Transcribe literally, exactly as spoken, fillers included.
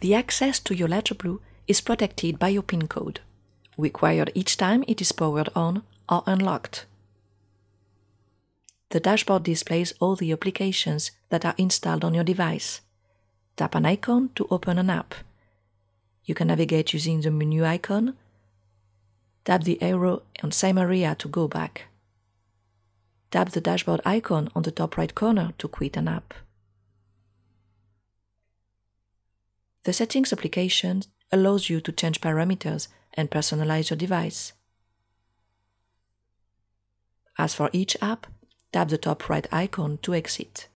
The access to your Ledger Blue is protected by your PIN code, required each time it is powered on or unlocked. The dashboard displays all the applications that are installed on your device. Tap an icon to open an app. You can navigate using the menu icon. Tap the arrow on same area to go back. Tap the dashboard icon on the top right corner to quit an app. The Settings application allows you to change parameters and personalize your device. As for each app, tap the top right icon to exit.